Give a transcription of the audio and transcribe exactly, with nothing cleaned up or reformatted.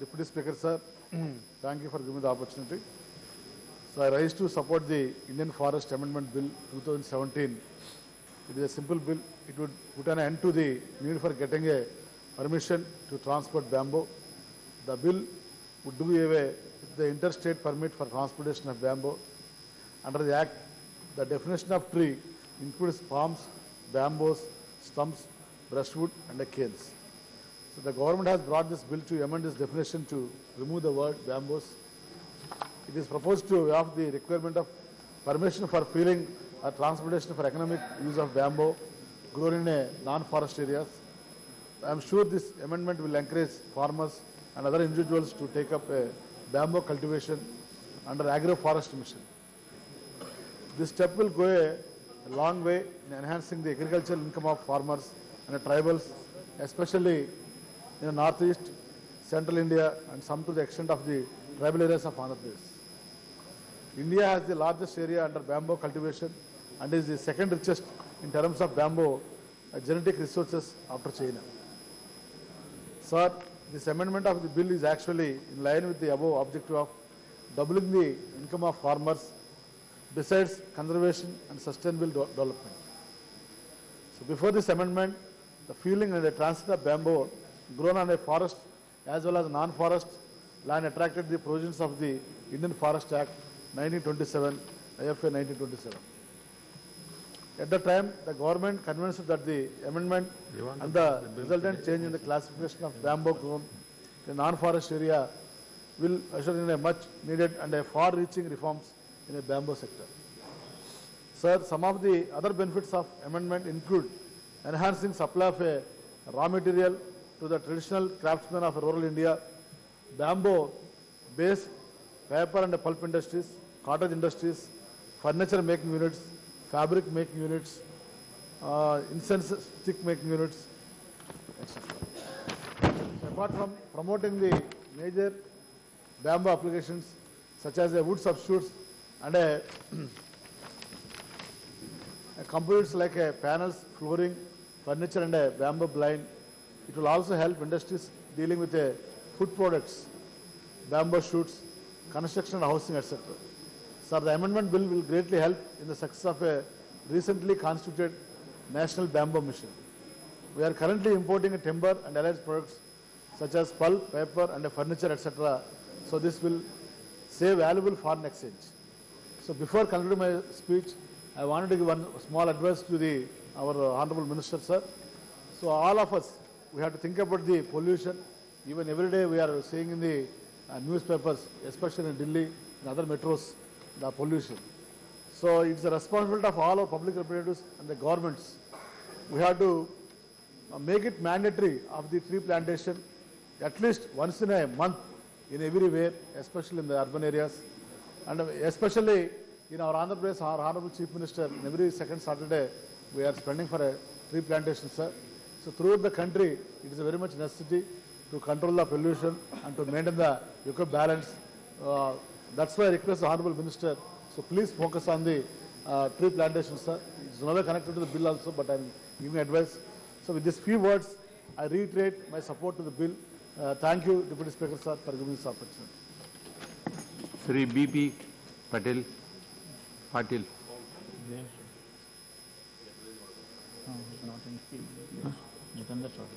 Deputy Speaker, sir, thank you for giving me the opportunity. So I rise to support the Indian Forest Amendment Bill twenty seventeen. It is a simple bill. It would put an end to the need for getting a permission to transport bamboo. The bill would do away with the interstate permit for transportation of bamboo. Under the Act, the definition of tree includes palms, bamboos, stumps, brushwood and canes. So the government has brought this bill to amend this definition to remove the word bamboos. It is proposed to waive the requirement of permission for felling or transportation for economic use of bamboo grown in a non-forest areas. I am sure this amendment will encourage farmers and other individuals to take up a bamboo cultivation under agroforestry mission. This step will go a long way in enhancing the agricultural income of farmers and tribals, especially in the northeast, central India, and some to the extent of the tribal areas of Andhra Pradesh. India has the largest area under bamboo cultivation and is the second richest in terms of bamboo uh, genetic resources after China. Sir, this amendment of the bill is actually in line with the above objective of doubling the income of farmers, besides conservation and sustainable de development. So before this amendment, the felling and the transit of bamboo grown on a forest as well as non-forest land attracted the provisions of the Indian Forest Act nineteen twenty-seven, I F A nineteen twenty-seven. At the time, the government convinced that the amendment and the, the resultant change in the classification of bamboo grown in non-forest area will usher in a much needed and a far-reaching reforms in the bamboo sector. Sir, some of the other benefits of amendment include enhancing supply of a raw material to the traditional craftsmen of rural India, bamboo-based paper and pulp industries, cottage industries, furniture-making units, fabric-making units, uh, incense stick-making units, et cetera. So apart from promoting the major bamboo applications such as a wood substitutes and a, a components like a panels, flooring, furniture and a bamboo blind, it will also help industries dealing with a food products, bamboo shoots, construction and housing, et cetera. Sir, the amendment bill will greatly help in the success of a recently constituted national bamboo mission. We are currently importing timber and allied products such as pulp, paper and furniture, et cetera. So this will save valuable foreign exchange. So before concluding my speech, I wanted to give one small advice to the our Honorable Minister, sir. So all of us, we have to think about the pollution. Even every day we are seeing in the uh, newspapers, especially in Delhi and other metros, the pollution. So it's the responsibility of all our public representatives and the governments. We have to uh, make it mandatory of the tree plantation at least once in a month in everywhere, especially in the urban areas. And especially in our Andhra Pradesh, our Honorable Chief Minister, in every second Saturday, we are spending for a tree plantation, sir. So throughout the country, it is a very much necessity to control the pollution and to maintain the eco balance. Uh, that's why I request the Honorable Minister, so please focus on the uh, tree plantation, sir. It's no way connected to the bill also, but I'm giving advice. So with these few words, I reiterate my support to the bill. Uh, thank you, Deputy Speaker, sir, for giving this opportunity. Sri B P Patel. Patil. Yes. No, it's not in field. Yes. Yes.